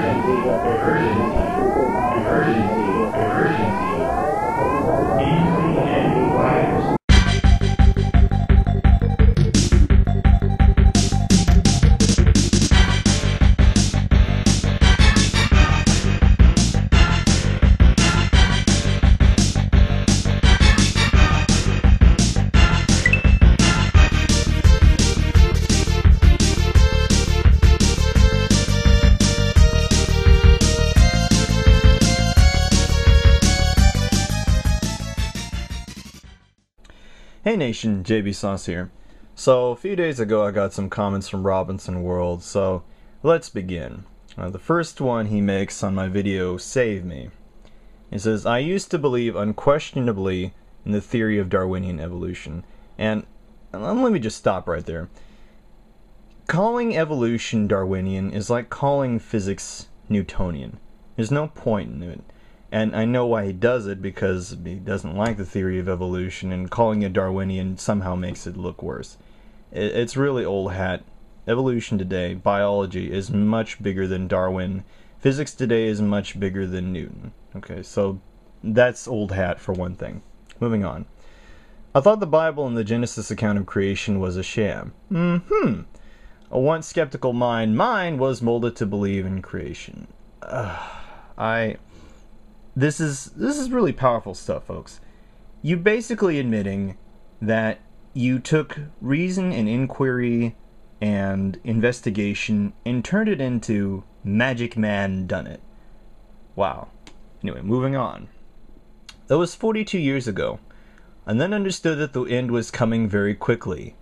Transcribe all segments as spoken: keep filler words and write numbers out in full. Emergency, emergency, emergency, emergency. Inconvenient wires. Hey Nation, J B Sauce here. So a few days ago I got some comments from Robinson World, so let's begin. Uh, the first one he makes on my video, Save Me. He says, I used to believe unquestionably in the theory of Darwinian evolution. And, and let me just stop right there. Calling evolution Darwinian is like calling physics Newtonian. There's no point in it. And I know why he does it, because he doesn't like the theory of evolution, and calling it Darwinian somehow makes it look worse. It's really old hat. Evolution today, biology, is much bigger than Darwin. Physics today is much bigger than Newton. Okay, so that's old hat for one thing. Moving on. I thought the Bible and the Genesis account of creation was a sham. Mm-hmm. A once skeptical mind, mine was molded to believe in creation. Ugh, I... This is this is really powerful stuff, folks. You're basically admitting that you took reason and inquiry and investigation and turned it into magic man done it. Wow. Anyway, moving on. That was forty-two years ago. And then understood that the end was coming very quickly.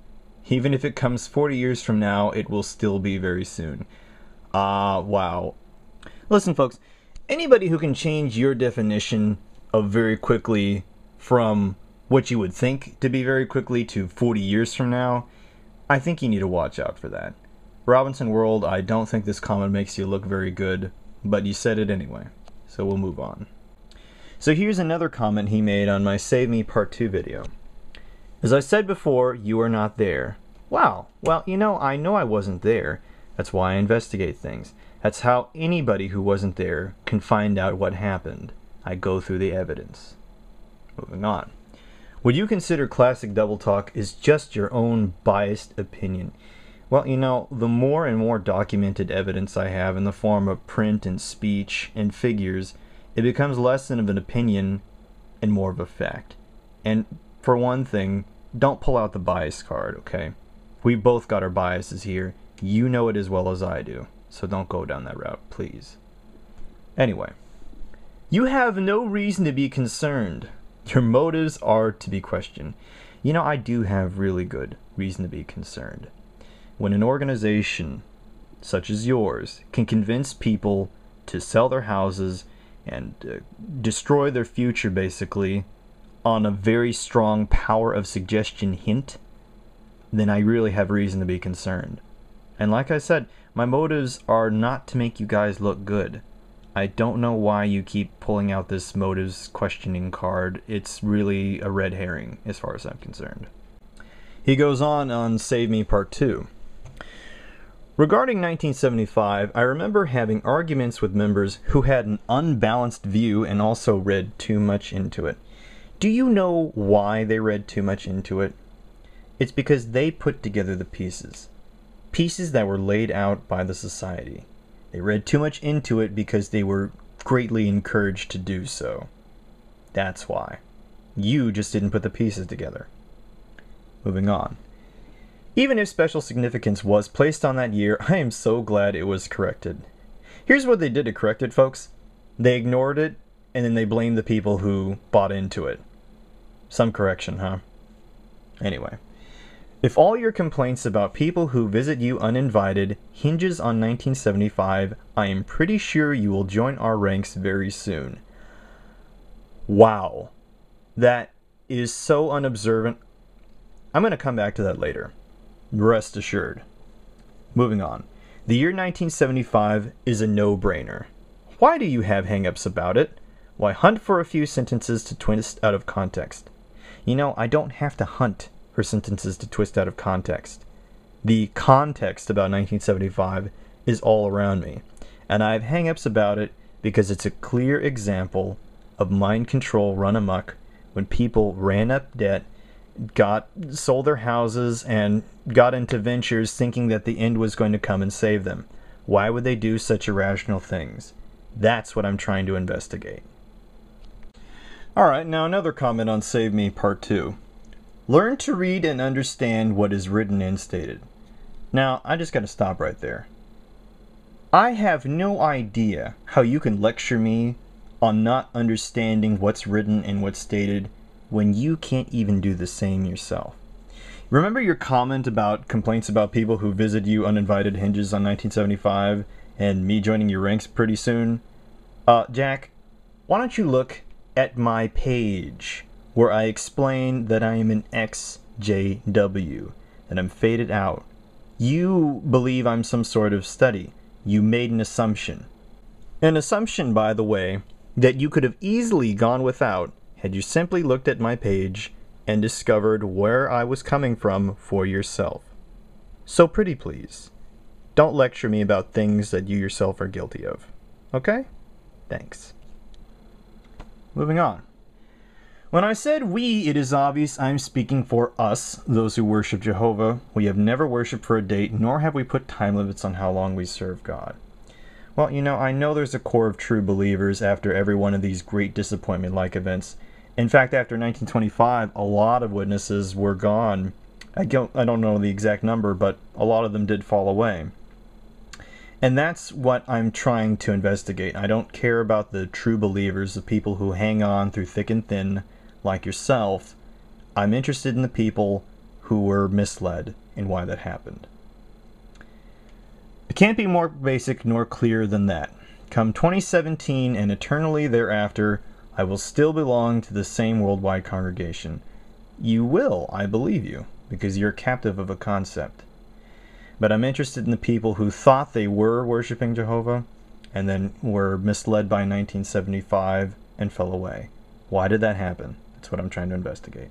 Even if it comes forty years from now, it will still be very soon. Ah, uh, wow. Listen, folks. Anybody who can change your definition of very quickly from what you would think to be very quickly to forty years from now, I think you need to watch out for that. Robinson World, I don't think this comment makes you look very good, but you said it anyway, so we'll move on. So here's another comment he made on my Save Me Part two video. As I said before, you are not there. Wow, well, you know, I know I wasn't there. That's why I investigate things. That's how anybody who wasn't there can find out what happened. I go through the evidence. Moving on. Would you consider classic double talk is just your own biased opinion? Well, you know, the more and more documented evidence I have in the form of print and speech and figures, it becomes less of an opinion and more of a fact. And for one thing, don't pull out the bias card, okay? We both got our biases here. You know it as well as I do. So don't go down that route, please. Anyway, you have no reason to be concerned. Your motives are to be questioned. You know, I do have really good reason to be concerned. When an organization such as yours can convince people to sell their houses and uh, destroy their future, basically, on a very strong power of suggestion hint, then I really have reason to be concerned. And like I said, my motives are not to make you guys look good. I don't know why you keep pulling out this motives questioning card. It's really a red herring, as far as I'm concerned. He goes on on Save Me Part two. Regarding nineteen seventy-five, I remember having arguments with members who had an unbalanced view and also read too much into it. Do you know why they read too much into it? It's because they put together the pieces. Pieces that were laid out by the society. They read too much into it because they were greatly encouraged to do so. That's why. You just didn't put the pieces together. Moving on. Even if special significance was placed on that year, I am so glad it was corrected. Here's what they did to correct it, folks. They ignored it, and then they blamed the people who bought into it. Some correction, huh? Anyway. If all your complaints about people who visit you uninvited hinges on nineteen seventy-five, I am pretty sure you will join our ranks very soon. Wow. That is so unobservant. I'm going to come back to that later. Rest assured. Moving on. The year nineteen seventy-five is a no-brainer. Why do you have hang-ups about it? Why hunt for a few sentences to twist out of context? You know, I don't have to hunt for sentences to twist out of context. The context about nineteen seventy-five is all around me. and I have hang-ups about it because it's a clear example of mind control run amok when people ran up debt, got sold their houses, and got into ventures thinking that the end was going to come and save them. Why would they do such irrational things? That's what I'm trying to investigate. Alright, now another comment on Save Me Part two. Learn to read and understand what is written and stated. Now, I just gotta stop right there. I have no idea how you can lecture me on not understanding what's written and what's stated when you can't even do the same yourself. Remember your comment about complaints about people who visit you uninvited hinges on nineteen seventy-five and me joining your ranks pretty soon? Uh, Jack, why don't you look at my page where I explain that I am an X J W, that I'm faded out. You believe I'm some sort of study. You made an assumption. An assumption, by the way, that you could have easily gone without had you simply looked at my page and discovered where I was coming from for yourself. So pretty please, don't lecture me about things that you yourself are guilty of. Okay? Thanks. Moving on. When I said we, it is obvious I'm speaking for us, those who worship Jehovah. We have never worshipped for a date, nor have we put time limits on how long we serve God. Well, you know, I know there's a core of true believers after every one of these great disappointment-like events. In fact, after nineteen twenty-five, a lot of witnesses were gone. I don't, I don't know the exact number, but a lot of them did fall away. And that's what I'm trying to investigate. I don't care about the true believers, the people who hang on through thick and thin, like yourself. I'm interested in the people who were misled and why that happened. It can't be more basic nor clear than that. Come twenty seventeen and eternally thereafter, I will still belong to the same worldwide congregation. You will, I believe you, because you're captive of a concept. But I'm interested in the people who thought they were worshiping Jehovah and then were misled by nineteen seventy-five and fell away. Why did that happen? That's what I'm trying to investigate.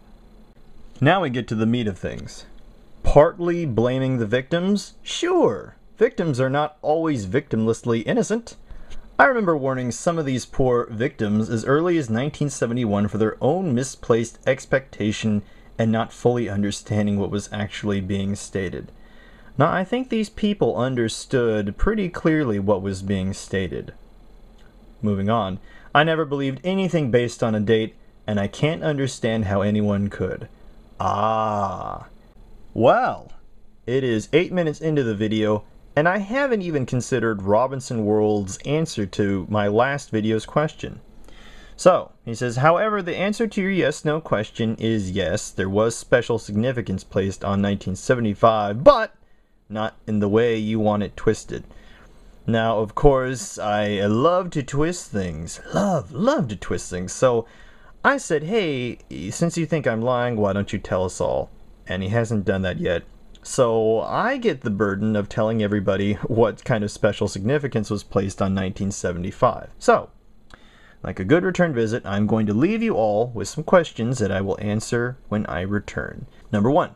Now we get to the meat of things. Partly blaming the victims? Sure. Victims are not always victimlessly innocent. I remember warning some of these poor victims as early as nineteen seventy-one for their own misplaced expectation and not fully understanding what was actually being stated. Now, I think these people understood pretty clearly what was being stated. Moving on. I never believed anything based on a date, and I can't understand how anyone could. Ah. Well, it is eight minutes into the video, and I haven't even considered Robinson World's answer to my last video's question. So, he says, however, the answer to your yes-no question is yes, there was special significance placed on nineteen seventy-five, but not in the way you want it twisted. Now, of course, I love to twist things. Love, love to twist things. So, I said, hey, since you think I'm lying, why don't you tell us all? And he hasn't done that yet. So I get the burden of telling everybody what kind of special significance was placed on nineteen seventy-five. So, like a good return visit, I'm going to leave you all with some questions that I will answer when I return. Number one,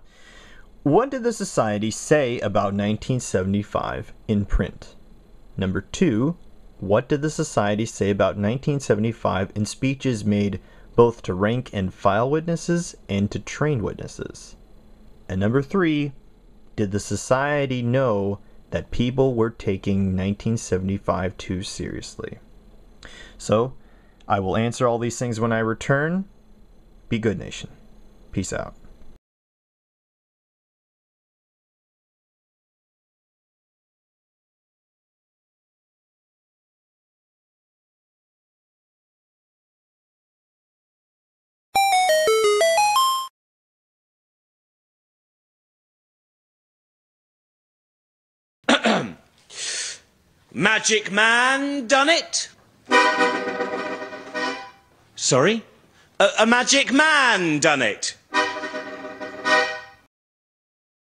what did the society say about nineteen seventy-five in print? Number two, what did the society say about nineteen seventy-five in speeches made both to rank and file witnesses and to trained witnesses? And number three, did the society know that people were taking nineteen seventy-five too seriously? So, I will answer all these things when I return. Be good, nation. Peace out. Magic man done it? Sorry? A, a magic man done it?